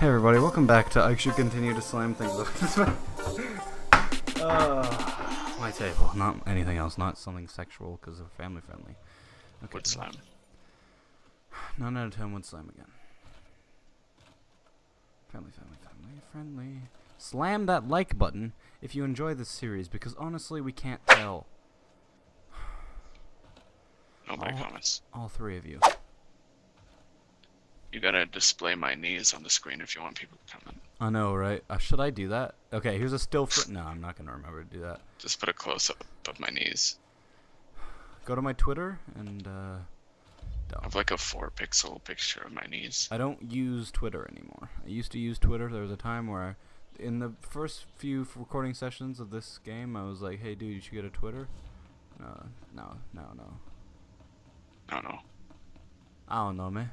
Hey everybody, welcome back to I Should Continue to Slam Things Up This Way. My table, not anything else, not something sexual because they're family friendly. Okay. Wood slam. 9 out of 10 wood slam again. Friendly. Slam that like button if you enjoy this series because honestly we can't tell. No bad comments. All three of you. You gotta display my knees on the screen if you want people to comment. I know, right? Should I do that? Okay, here's a still for... No, I'm not gonna remember to do that. Just put a close-up of my knees. Go to my Twitter and, I have like a 4-pixel picture of my knees. I don't use Twitter anymore. I used to use Twitter. There was a time where I... In the first few recording sessions of this game, I was like, hey, dude, you should get a Twitter. No. I don't know, man.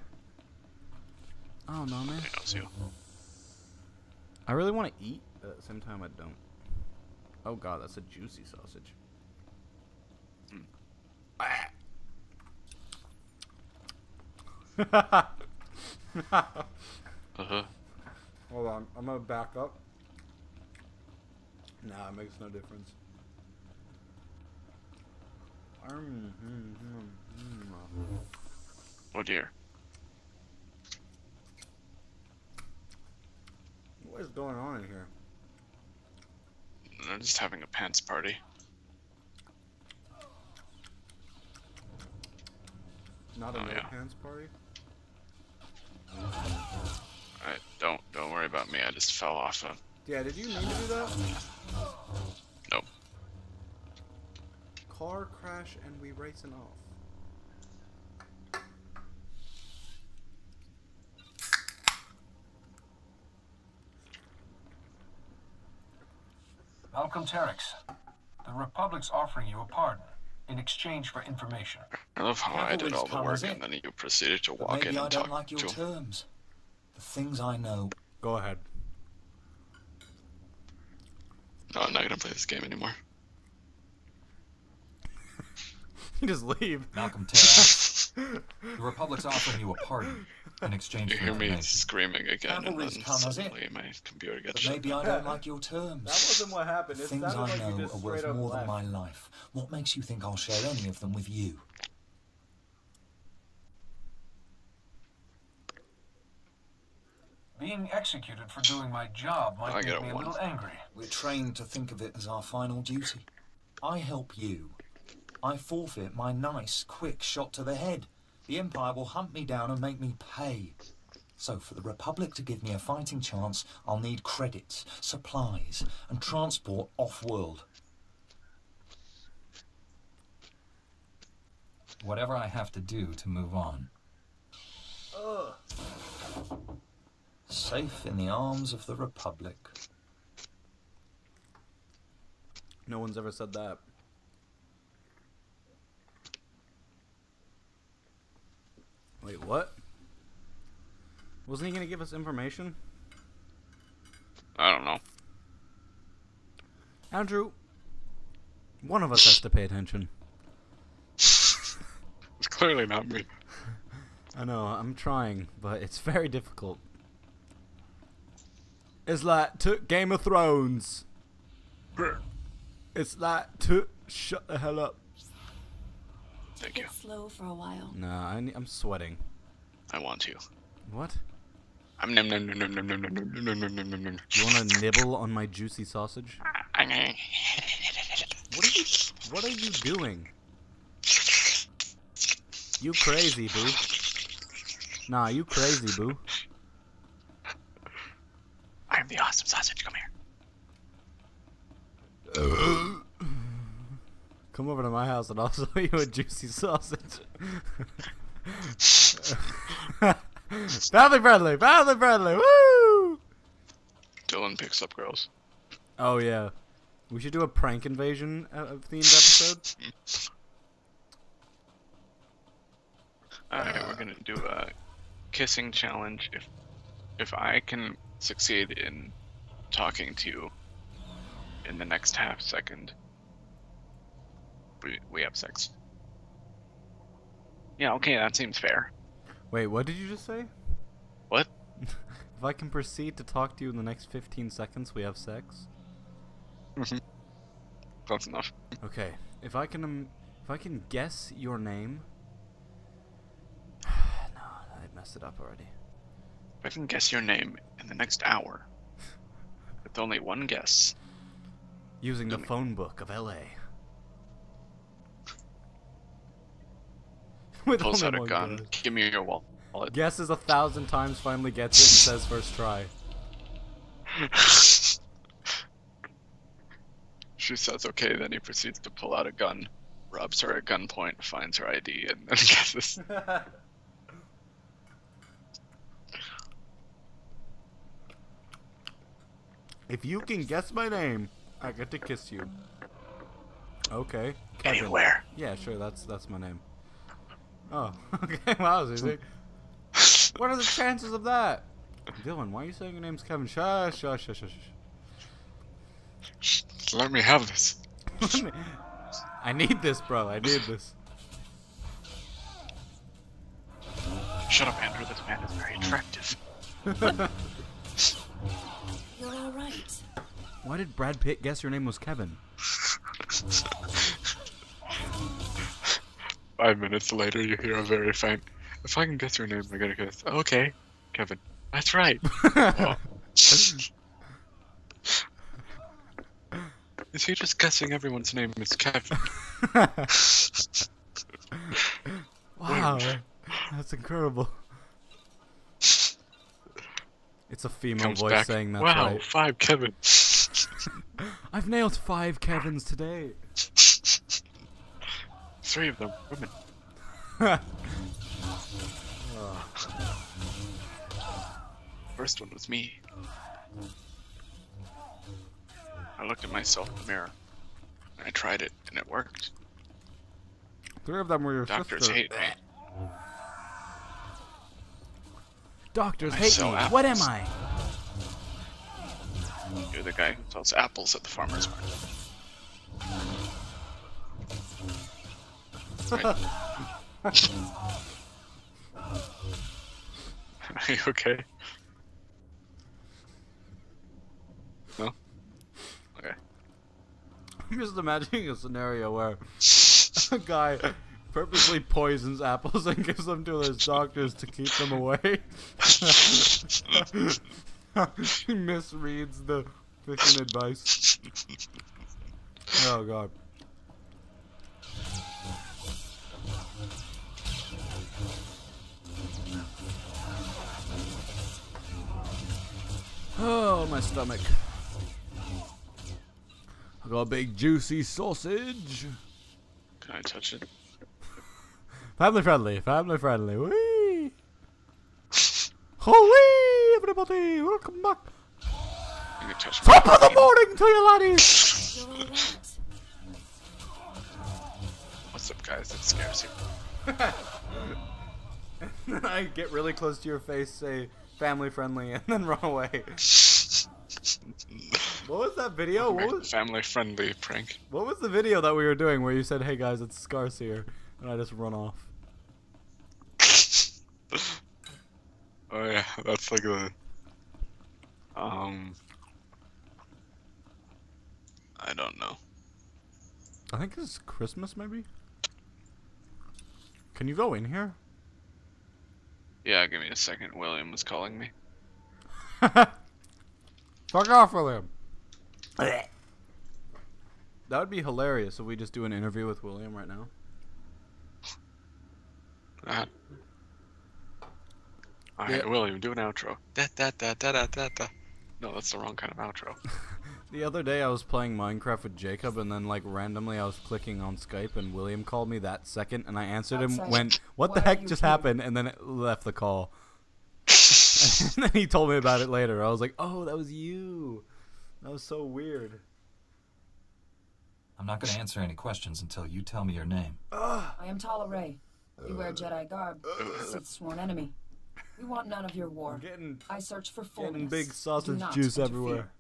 I really want to eat, but at the same time I don't. Oh god, that's a juicy sausage. Hold on, I'm gonna back up. Nah, it makes no difference. Oh dear. What is going on in here? They're just having a pants party. Not a pants party? Alright, don't worry about me, I just fell off of... Yeah, did you need to do that? Nope. Car crash and we racing off. Malcolm Terex, the Republic's offering you a pardon in exchange for information. I love how I did all the work and then you proceeded to walk in and talk to him. The things I know. Go ahead. No, I'm not gonna play this game anymore. You just leave. Malcolm Terex, the Republic's offering you a pardon in exchange for information. You hear me screaming again, and then suddenly my computer gets shut. Maybe I don't like your terms. That wasn't what happened. Things I know are worth more than my life. What makes you think I'll share any of them with you? Being executed for doing my job might make me a little angry. We're trained to think of it as our final duty. I help you. I forfeit my nice, quick shot to the head. The Empire will hunt me down and make me pay. So for the Republic to give me a fighting chance, I'll need credits, supplies, and transport off-world. Whatever I have to do to move on. Ugh. Safe in the arms of the Republic. No one's ever said that. Wait, what? Wasn't he gonna give us information? I don't know. Andrew, one of us has to pay attention. It's clearly not me. I know, I'm trying, but it's very difficult. It's like Game of Thrones. It's like shut the hell up. Thank you. Slow for a while. Nah, I'm sweating. I want to. What? I'm nom nom nom nom nom nom nom nom nom nom nom. You want to nibble on my juicy sausage? What are you doing? You crazy, boo. Nah, you crazy, boo. I'm the awesome sausage. Come here. Come over to my house and I'll sell you a juicy sausage. Family friendly, woo! Dylan picks up girls. Oh yeah. We should do a prank invasion themed episode. Alright, we're gonna do a kissing challenge. If I can succeed in talking to you in the next half second, we have sex. Yeah, okay, that seems fair. Wait, what did you just say? What? If I can proceed to talk to you in the next 15 seconds, we have sex. Mm-hmm. That's enough. Okay. If I can guess your name. No, I messed it up already. If I can guess your name in the next hour, with only one guess. Using the phone book of L.A. Pulls out a gun. Guess. Give me your wallet. Guesses 1,000 times, finally gets it, and says first try. She says okay, then he proceeds to pull out a gun, robs her at gunpoint, finds her ID, and then guesses. If you can guess my name, I get to kiss you. Okay. Kevin. Anywhere. Yeah, sure, that's my name. Oh, okay, wow, easy. What are the chances of that? Dylan, why are you saying your name's Kevin? Shush, shush, shush, shush. Let me have this. I need this, bro. I need this. Shut up, Andrew. This man is very attractive. You're all right. Why did Brad Pitt guess your name was Kevin? 5 minutes later, you hear a very faint, if I can guess your name, I gotta guess. Oh, okay, Kevin. That's right. Oh. Is he just guessing everyone's name is Kevin? Wow, that's incredible. It's a female voice back, saying that. Wow, right. 5 Kevins. I've nailed 5 Kevins today. 3 of them women. Oh. First one was me. I looked at myself in the mirror. And I tried it, and it worked. 3 of them were your doctors sister. Hate me. Doctors hate me. Apples. What am I? You're the guy who sells apples at the farmer's market. Right. Are you okay? No? Okay. I'm just imagining a scenario where a guy purposely poisons apples and gives them to his doctors to keep them away. He misreads the fishing advice. Oh god. Oh, my stomach. I got a big juicy sausage. Can I touch it? Family friendly, wee! Holy everybody, welcome back! Top of the morning to you laddies! What's up guys, it scares you. I get really close to your face, say family friendly, and then run away. What was that video? What was... Family friendly prank. What was the video that we were doing where you said, hey guys, it's Scarce here? And I just run off. Oh yeah, that's like a... I don't know. I think it's Christmas, maybe? Can you go in here? Yeah, give me a second. William was calling me. Fuck off, William! That would be hilarious if we just do an interview with William right now. Alright, yeah. William, do an outro. No, that's the wrong kind of outro. The other day I was playing Minecraft with Jacob, and then like randomly I was clicking on Skype, and William called me that second, and I answered him, went, what the heck just happened? And then it left the call. And then he told me about it later. I was like, oh, that was you. That was so weird. I'm not going to answer any questions until you tell me your name. I am Tala Ray. You wear Jedi garb. Sith sworn enemy. We want none of your war. I search for fullness. Getting big sausage juice everywhere.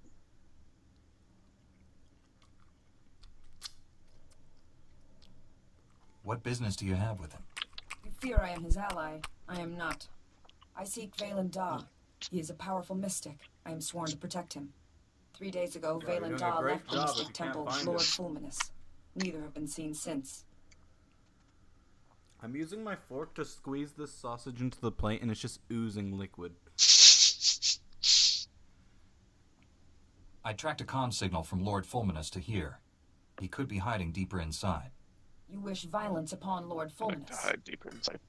What business do you have with him? You fear I am his ally. I am not. I seek Valen Da, He is a powerful mystic. I am sworn to protect him. 3 days ago, Valen Dahl left the mystic temple of Lord Fulminus. Neither have been seen since. I'm using my fork to squeeze this sausage into the plate, and it's just oozing liquid. I tracked a comm signal from Lord Fulminus to here. He could be hiding deeper inside. You wish violence upon Lord Fulminus. To hide deeper inside.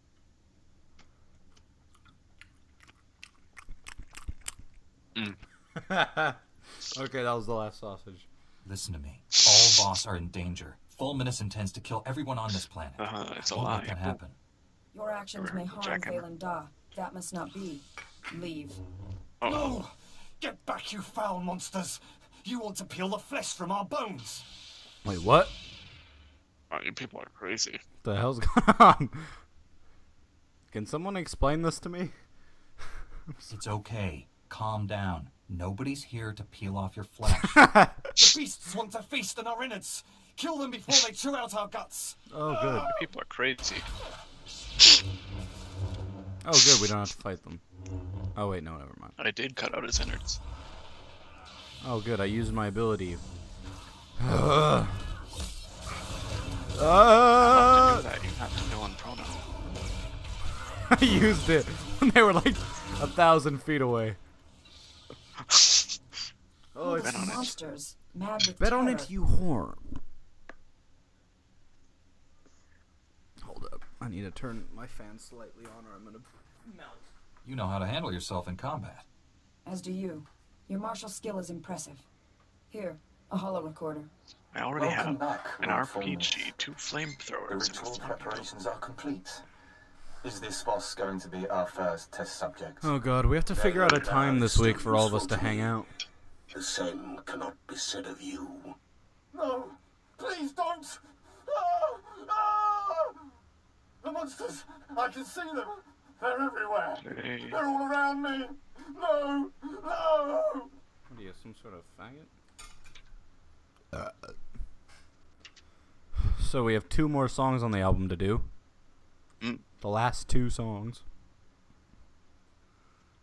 Okay, that was the last sausage. Listen to me. All boss are in danger. Fulminus intends to kill everyone on this planet. It's a lie. Can happen. Your actions may harm Valen Dahl. That must not be. Leave. Uh-oh. No! Get back, you foul monsters! You want to peel the flesh from our bones! Wait, what? Oh, you people are crazy. What the hell's going on? Can someone explain this to me? It's okay. Calm down. Nobody's here to peel off your flesh. The beasts want to feast on our innards. Kill them before they chew out our guts. Oh, good. You people are crazy. Oh, good. We don't have to fight them. Oh, wait. No, never mind. I did cut out his innards. Oh, good. I used my ability. You have to know on pronoun. I used it when they were like 1,000 feet away. Oh, it's monsters. Mad with bet terror. On it, you whore. Hold up. I need to turn my fan slightly on or I'm gonna melt. You know how to handle yourself in combat. As do you. Your martial skill is impressive. Here, a holorecorder. I already have an RPG, two flamethrowers. The ritual preparations are complete. Is this boss going to be our first test subject? Oh god, we have to figure out a time this week for all of us to hang out. The same cannot be said of you. No, please don't! Ah, ah! The monsters, I can see them. They're everywhere. Hey. They're all around me. No, no! What are you, some sort of faggot? So we have two more songs on the album to do. The last two songs.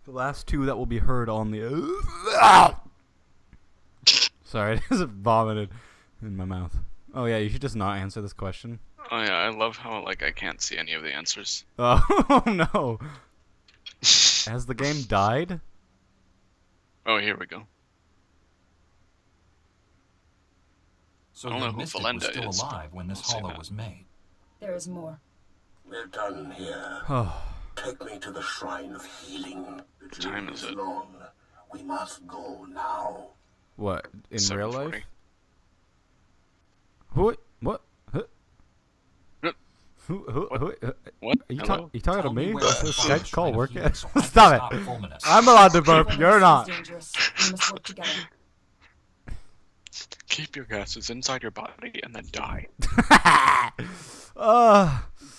The last two that will be heard on the... Sorry, I just vomited in my mouth. Oh yeah, you should just not answer this question. Oh yeah, I love how like I can't see any of the answers. Oh no. Has the game died? Oh, here we go. So the mystic was still alive when this hollow was made. There is more. We're done here. Take me to the shrine of healing. The time is long. We must go now. What? In real life? What? What? What? You talking to me? Does this Skype call work? Stop it! I'm allowed to burp. You're not. Keep your gases inside your body and then die.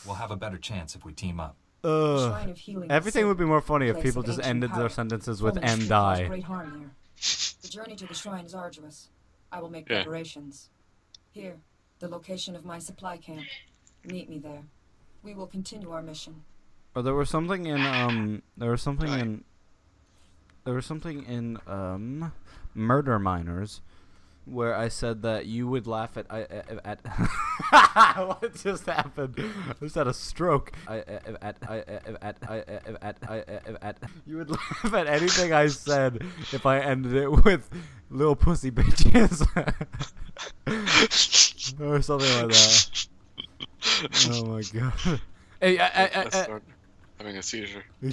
We'll have a better chance if we team up. Everything would be more funny if people just ended their sentences with "and die." The journey to the shrine is arduous. I will make preparations. Here, the location of my supply camp. Meet me there. We will continue our mission. Oh, there was something in Murder Miners, where I said that you would laugh at what just happened? I just had a stroke. You would laugh at anything I said if I ended it with "little pussy bitches" or something like that. Oh my god! Hey, I having a seizure. Oh,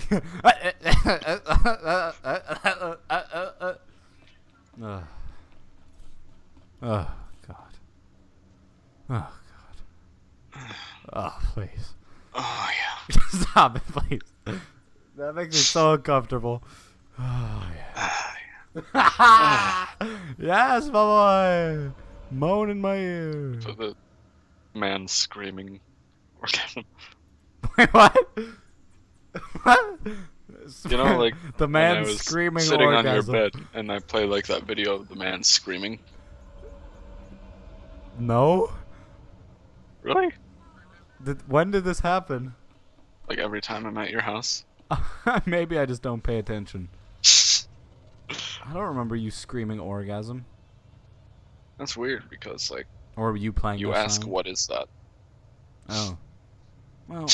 God. Oh, God. Oh, please. Oh, yeah. Stop it, please. That makes me so uncomfortable. Oh, yeah. Yes, my boy! Moan in my ear. So the man screaming. Wait, what? What? You know, like, the man screaming sitting orgasm. On your bed, and I play, like, that video of the man screaming. No? Really? When did this happen? Like every time I'm at your house? Maybe I just don't pay attention. I don't remember you screaming orgasm. That's weird because, like... Or were you playing You ask, what is that? Oh. Well,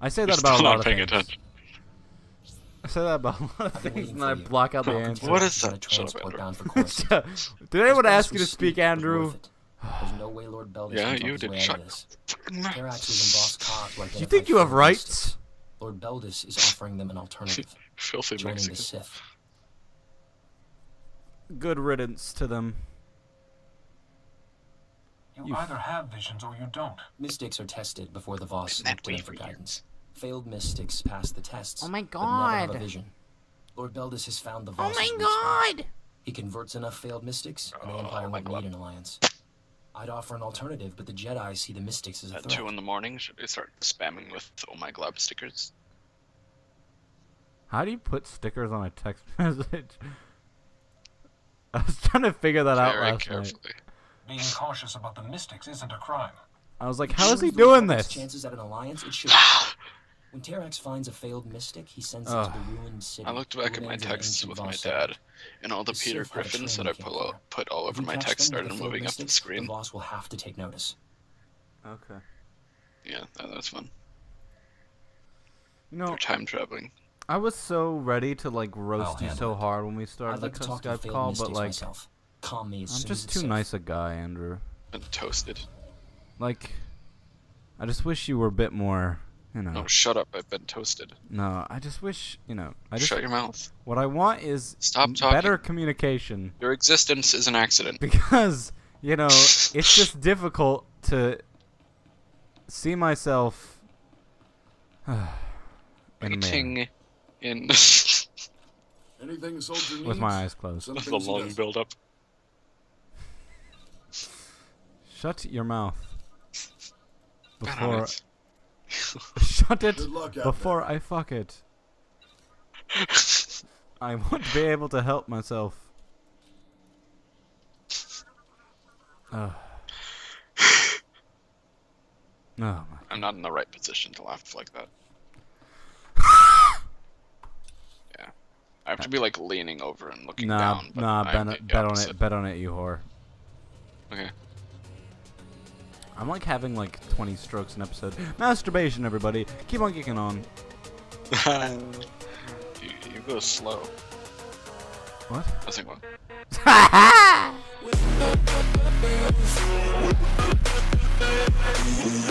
I say that about a lot of things. You're still not paying attention. I say that about a lot of things and I block out the answer. What is that? Shut up, Andrew. Did anyone ask you to speak, Andrew? There's no way Lord Belvis can talk his way out of this. They're actually in boss cause like that. You think you have rights? Lord Belvis is offering them an alternative. Filthy Mexicans. Good riddance to them. You either have visions or you don't. Mystics are tested before the Voss look to them for guidance. Failed mystics pass the tests. Oh my god. But never have a vision. Lord Belvis has found the Voss. Oh my god. He converts enough failed mystics, and the Empire won't need an alliance. I'd offer an alternative, but the Jedi see the mystics as a threat. At 2 in the morning, should they start spamming with "Oh my glob" stickers? How do you put stickers on a text message? I was trying to figure that out last night. Being cautious about the mystics isn't a crime. I was like, how is he doing this? Chances at an alliance, it should. When Terax finds a failed mystic, he sends it to the ruined city. I looked back at my texts with my dad, and all the Peter Griffins that I put all over my text started moving up the screen. The boss will have to take notice. Okay. Yeah, that was fun. You know, they're time traveling. I was so ready to like roast you so hard when we started the Skype call, but like, I'm just too nice a guy, Andrew. Been toasted. Like, I just wish you were a bit more. You know. No, shut up! I've been toasted. No, I just wish shut your mouth. What I want is better communication. Your existence is an accident. Because you know it's just difficult to see myself in anything soldier needs, with my eyes closed. That's a long build-up. Shut your mouth before. Shut it before I fuck it. I won't be able to help myself. No, I'm not in the right position to laugh like that. Yeah, I have to be like leaning over and looking down. Bet on it, you whore. Okay. I'm like having like 20 strokes an episode. Masturbation, everybody. Keep on kicking on. you go slow. What? I think one.